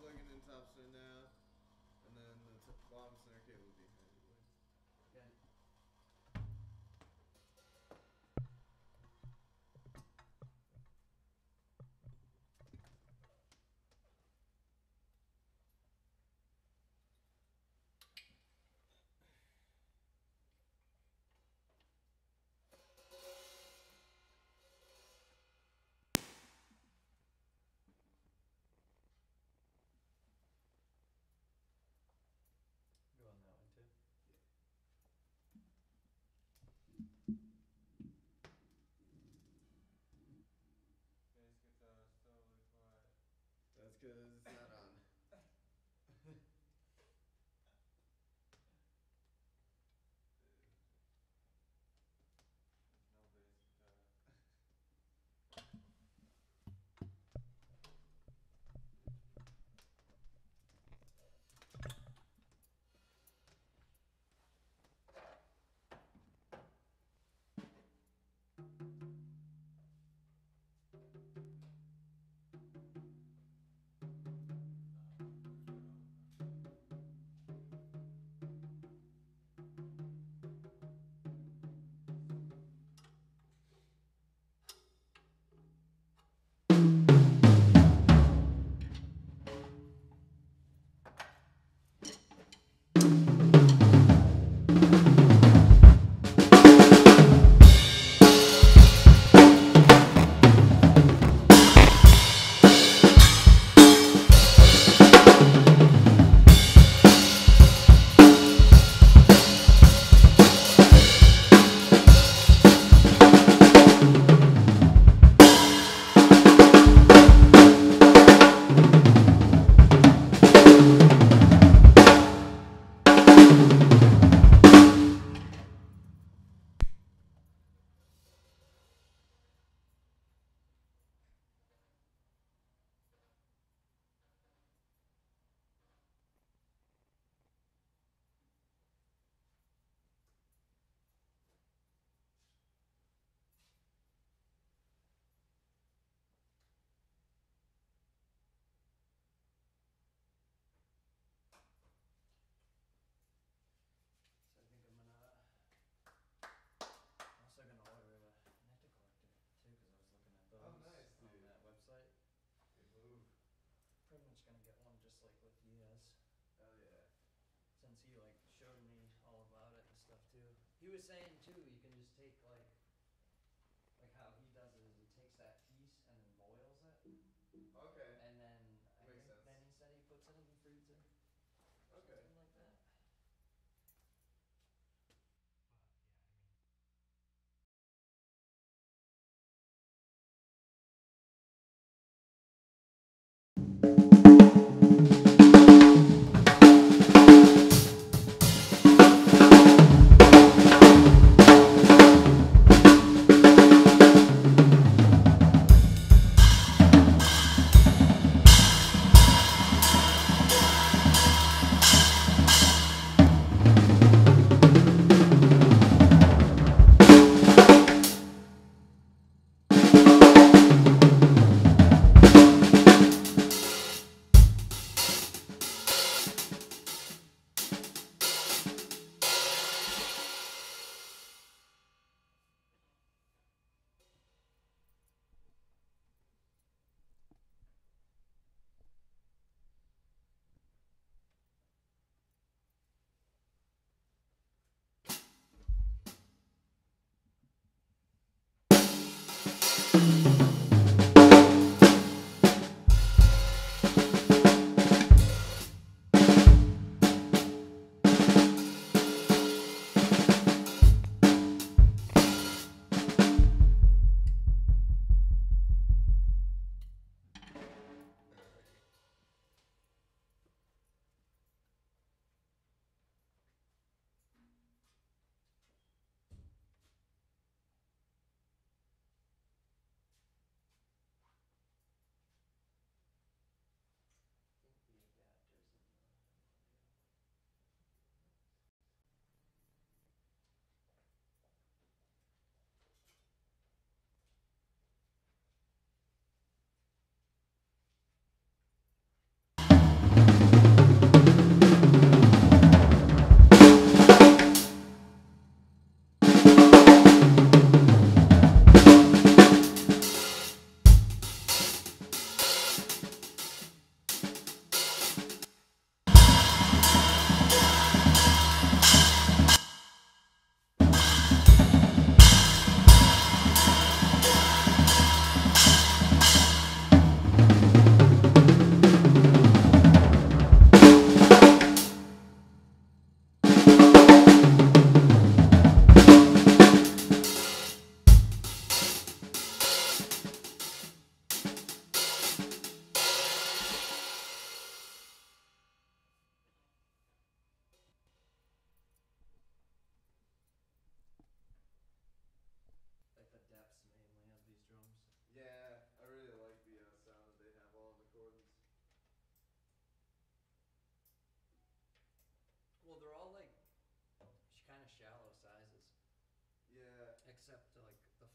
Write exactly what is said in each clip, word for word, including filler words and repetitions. plug it in top center now, and then the bottom center cable will be handed away. Okay. That's because it's not on. He like showed me all about it and stuff too. He was saying too, you can just take like, like how he does it is he takes that piece and then boils it. Okay. And then I think then he said he puts it in the freezer. Okay. Something like that.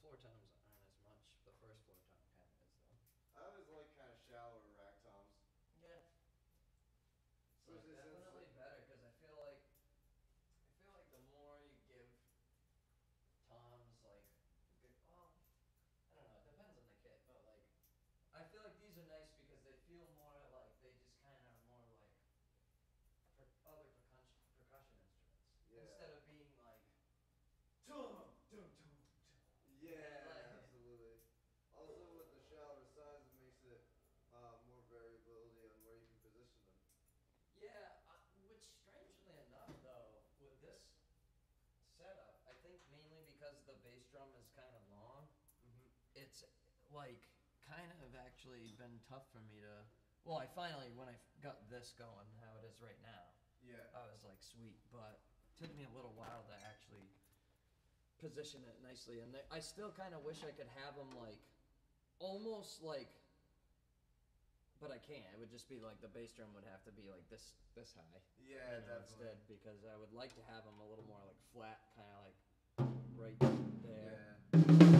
floor toms aren't as much. The first floor tom kind of is though. I always like kind of shallower rack toms. Yeah. So it's definitely better because I feel like I feel like the more you give toms, like, good, well, I don't know. It depends on the kid, but like, I feel like these are nice because they feel more like they just kind of are more like per other percussion percussion instruments yeah. instead of being like. Dum, dum, dum, dum. Yeah, like, absolutely. Also, with the shallower size, it makes it uh, more variability on where you can position them. Yeah, uh, which strangely enough, though, with this setup, I think mainly because the bass drum is kind of long, mm-hmm. it's like kind of actually been tough for me to. Well, I finally, when I got this going, how it is right now. Yeah. I was like, sweet, but it took me a little while to actually position it nicely, and they, I still kind of wish I could have them like, almost like, but I can't. It would just be like the bass drum would have to be like this this high. Yeah, you know, definitely. Instead, because I would like to have them a little more like flat, kind of like right there. Yeah.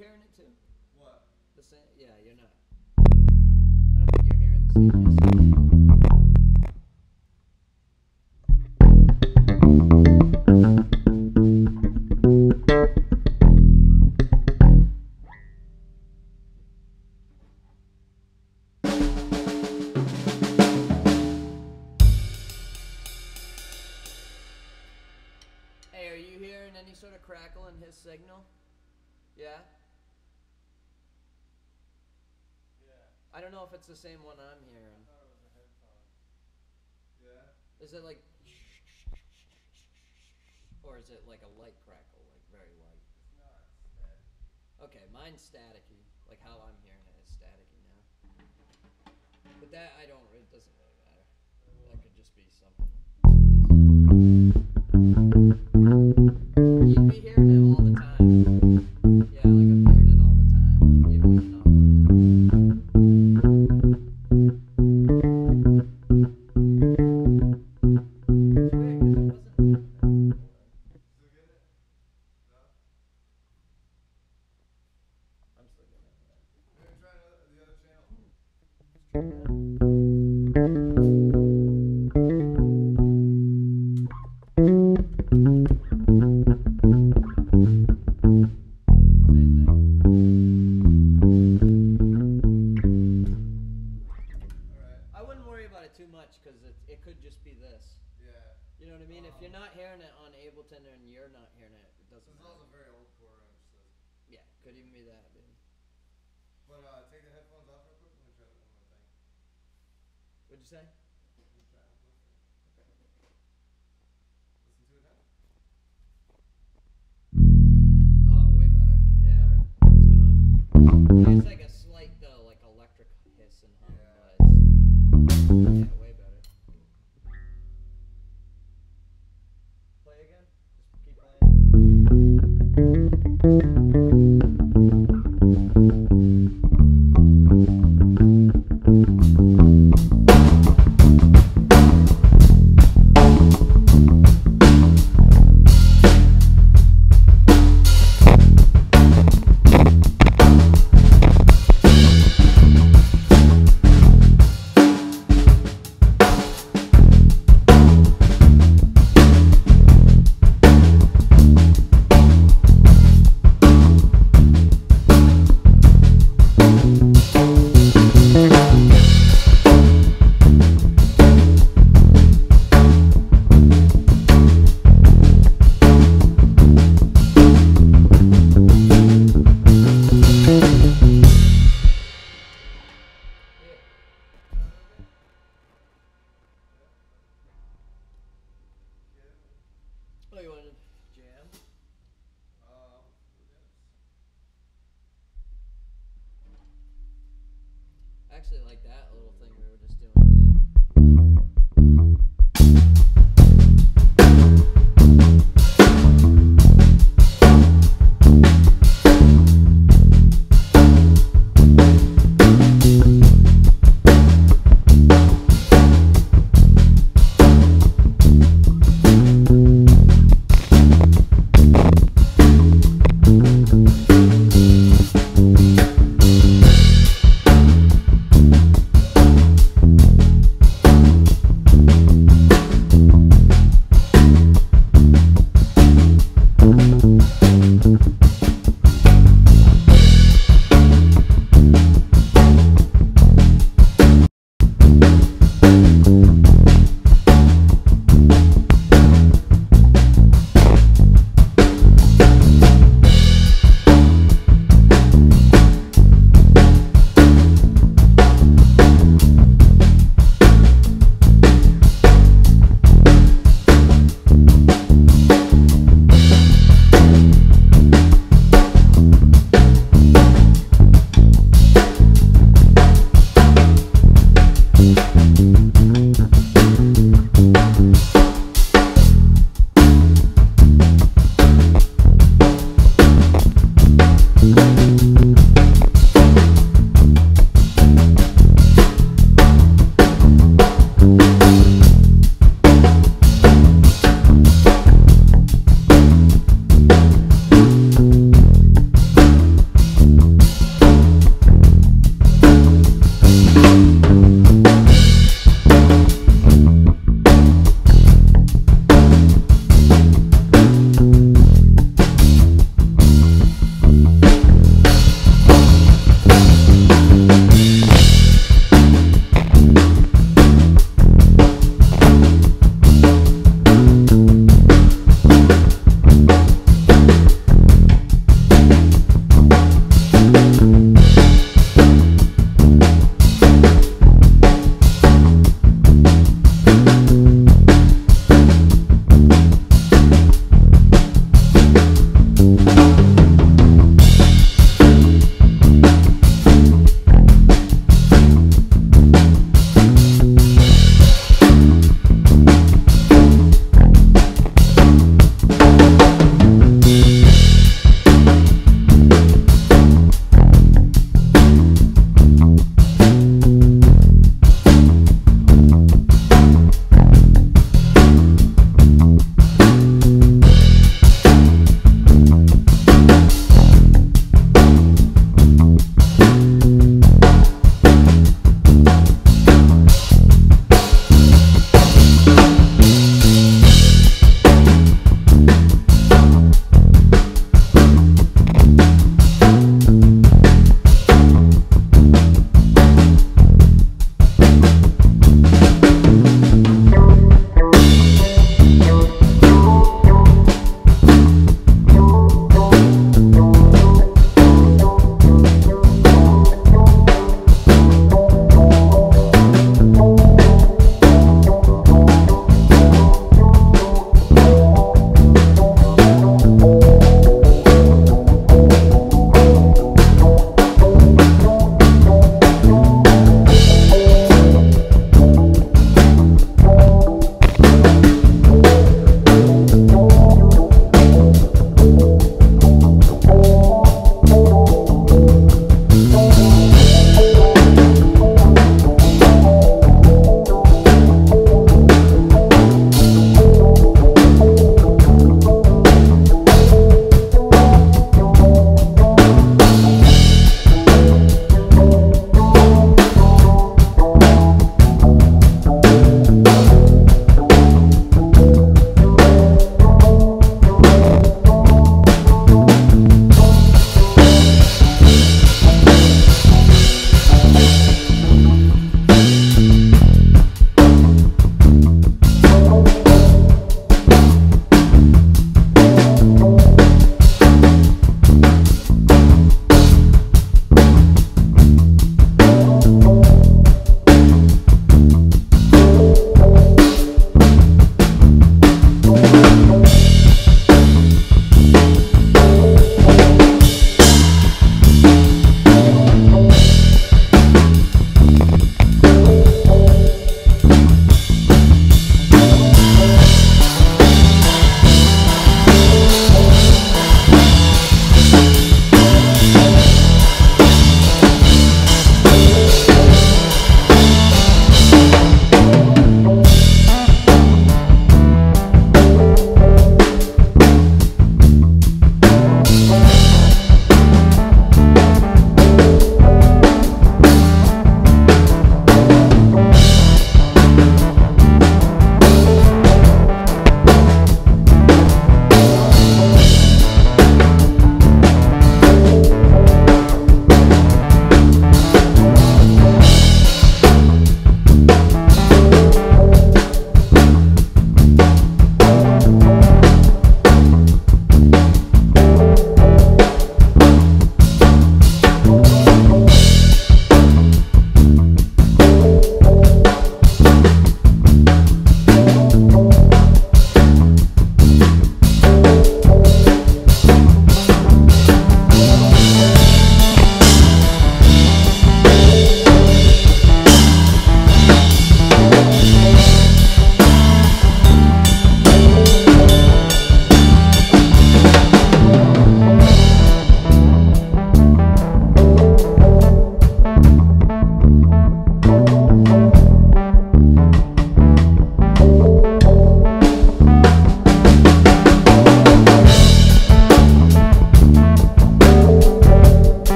hearing it too? What? The same? Yeah, you're not. I don't think you're hearing the same. Hey, are you hearing any sort of crackle in his signal? Yeah? Yeah. I don't know if it's the same one I'm hearing. I thought it was a headphone. Yeah? Is it like... or is it like a light crackle, like very light? It's not static. Okay, mine's staticky. Like how I'm hearing it is staticky now. But that, I don't... it doesn't really matter. That could just be something. You'd be hearing it all the time.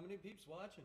How many peeps watching?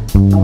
We'll be right back.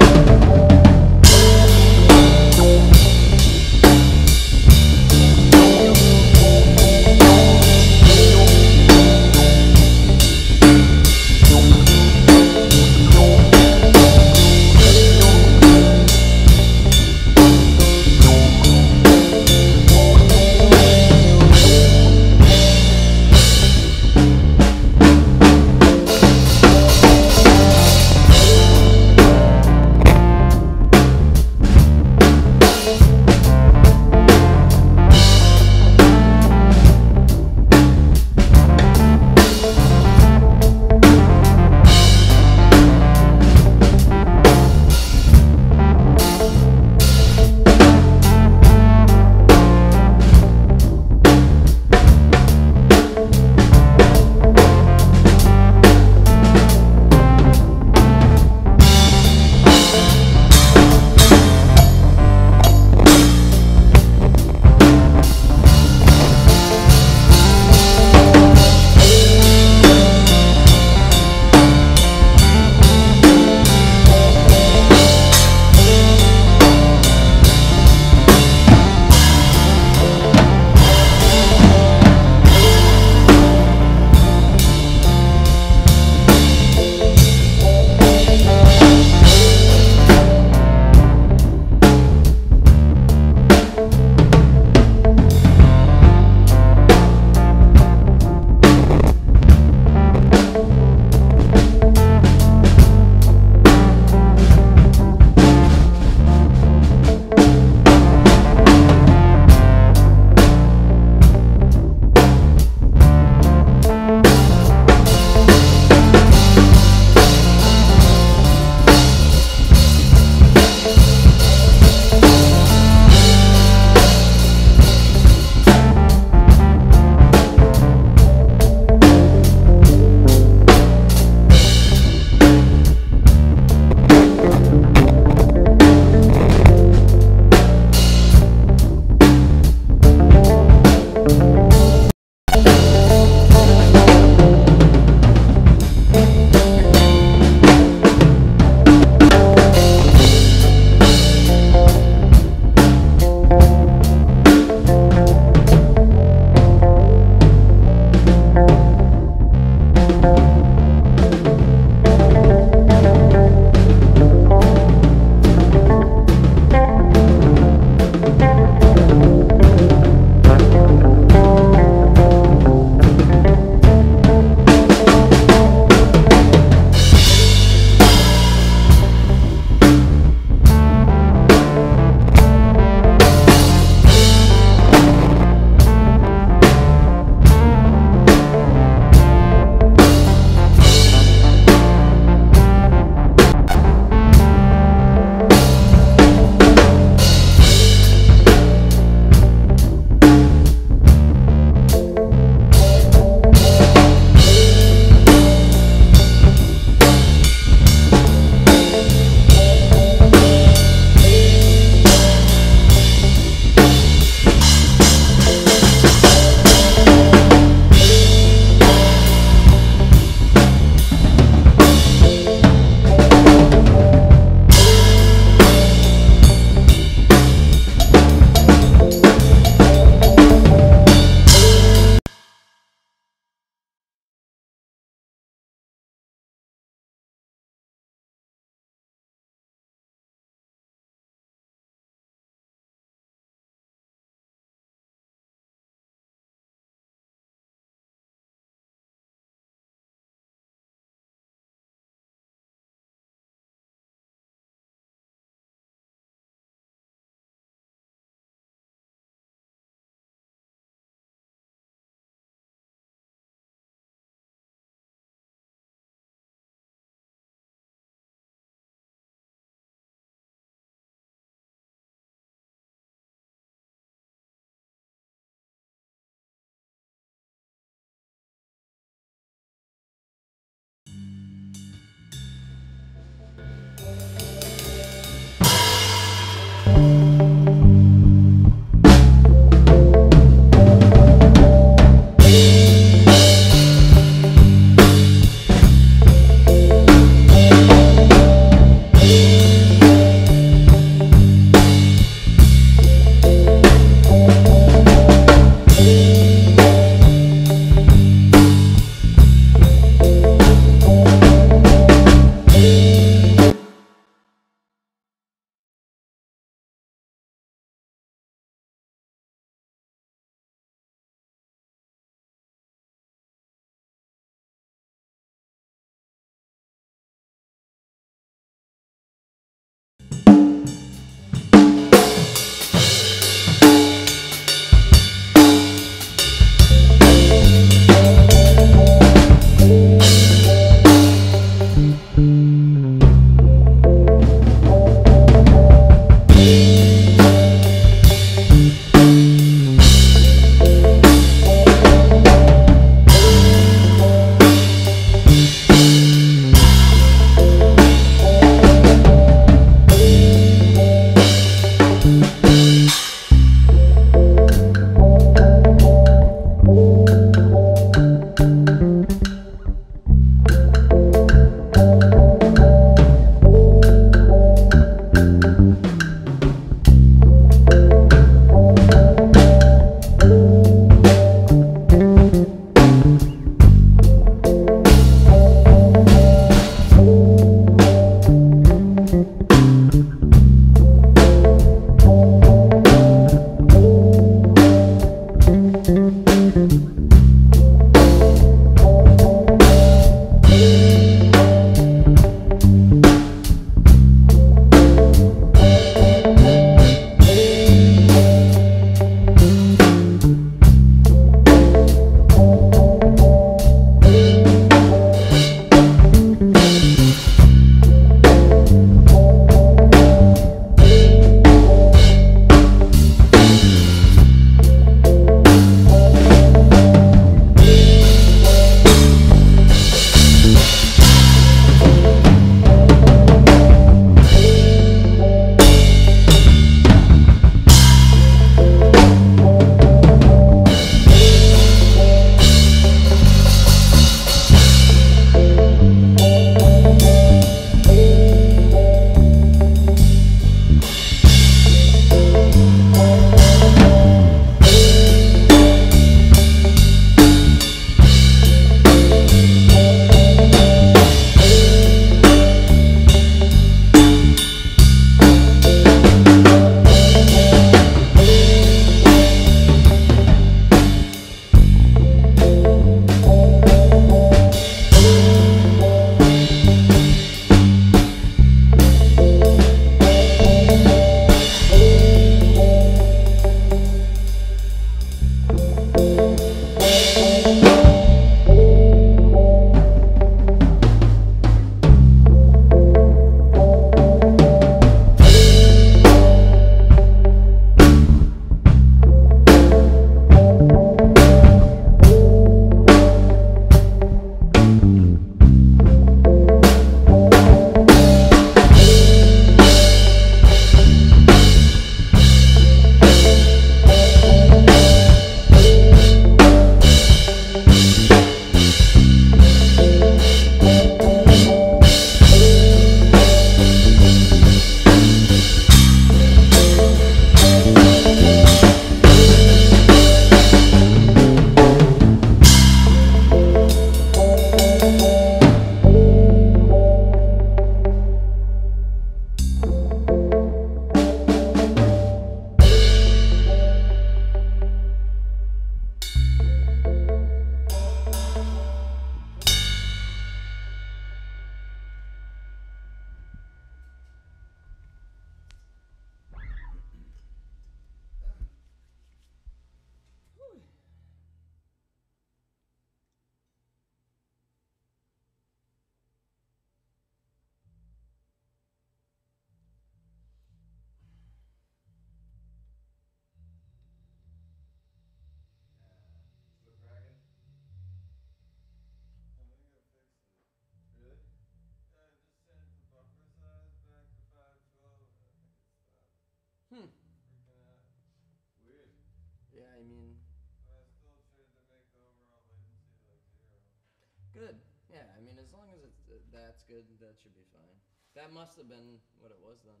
Good. Yeah, I mean, as long as it's uh, that's good, that should be fine. That must have been what it was then.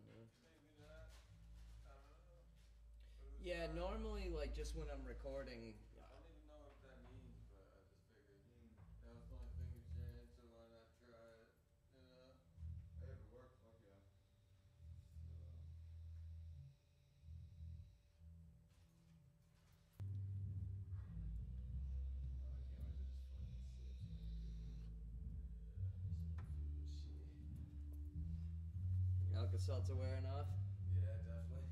Yeah. Yeah, normally, like, just when I'm recording. I didn't even know what that means, but I just figured that was my finger jam, so why not try it? You know? Hey, if it works, fuck yeah. Alka-Seltzer wearing off? Yeah, definitely.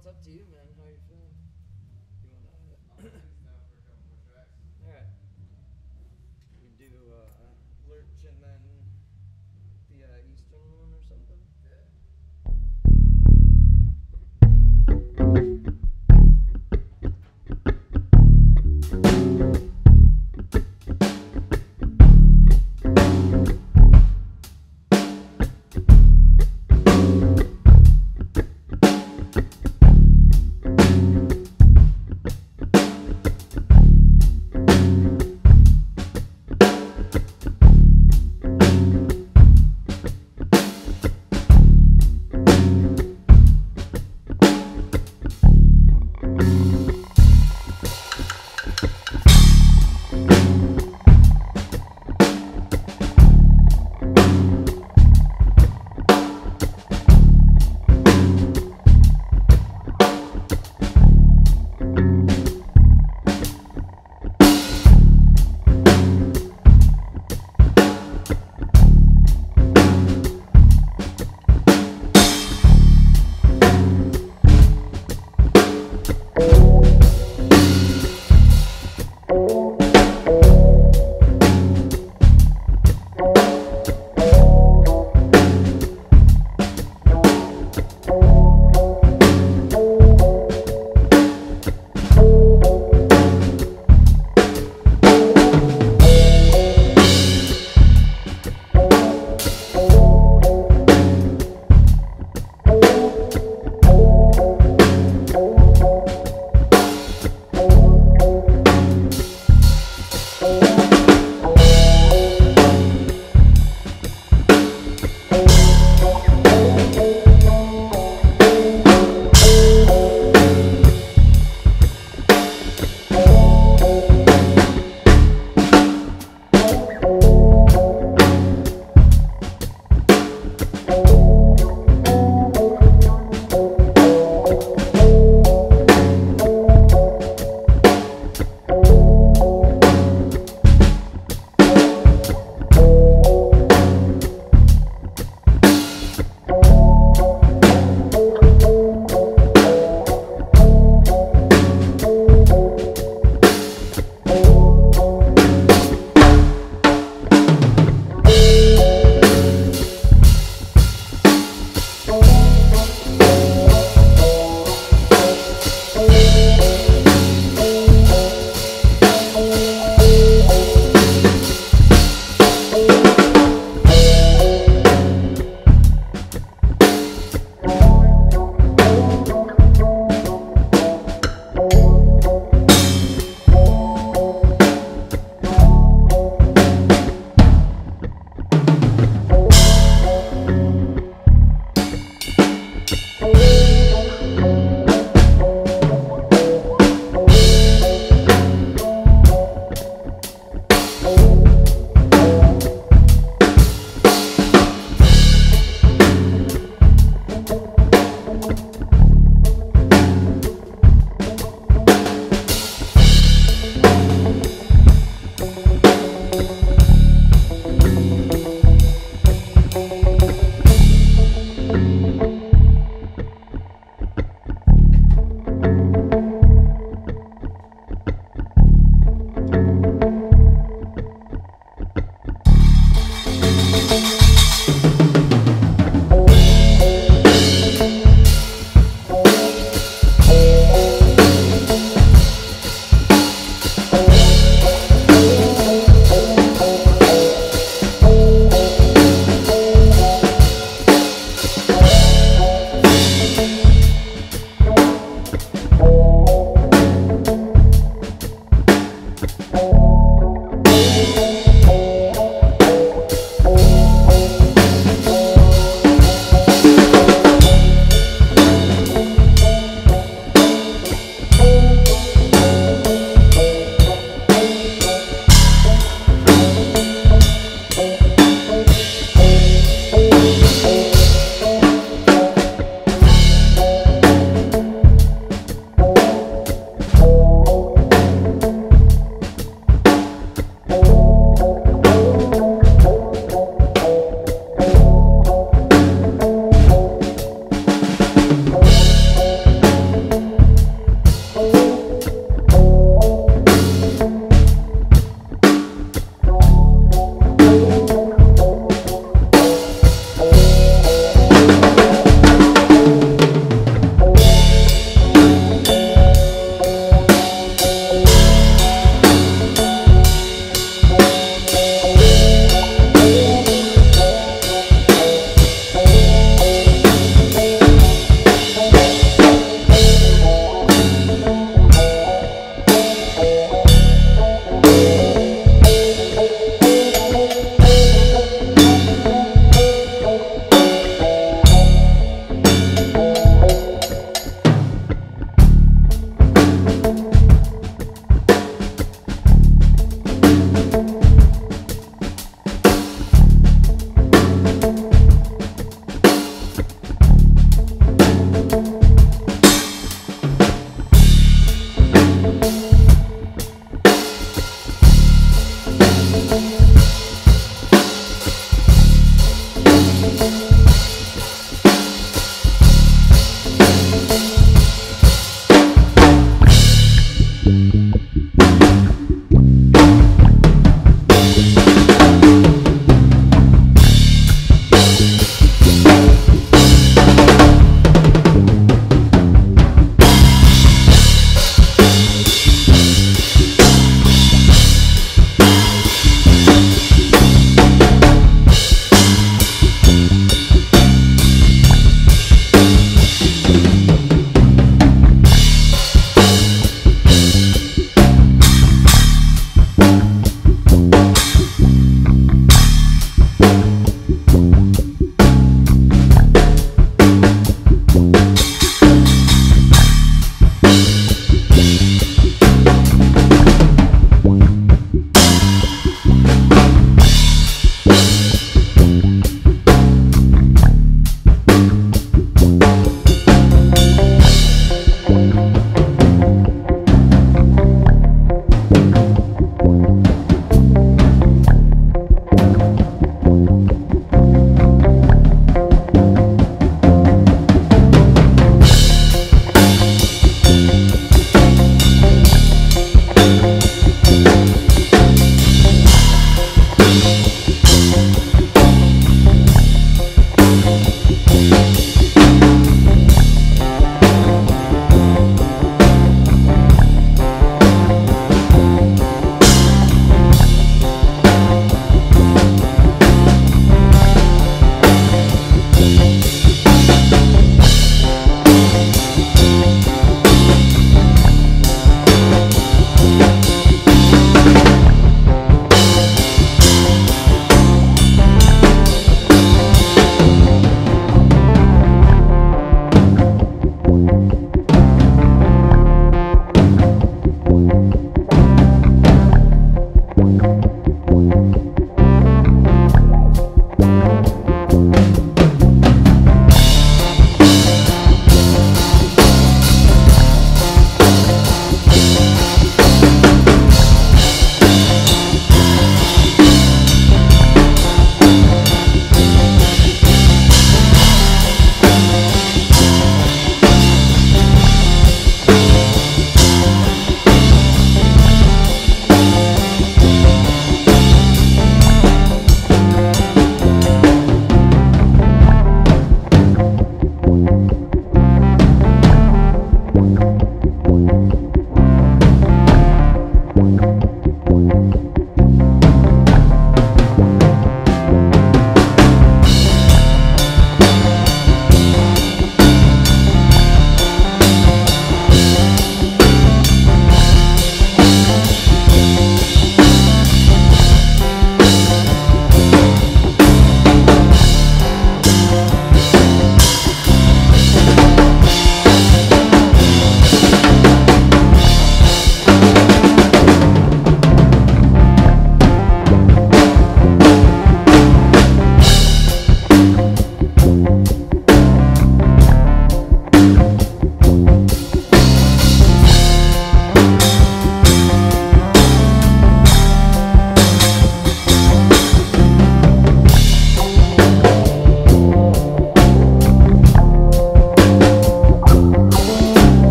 it's up to you, man. How are you feeling? You want to? All right. We do uh, Lurch and then the uh, Eastern one or something. Yeah. Thank you.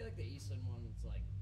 feel like the Eastern one's like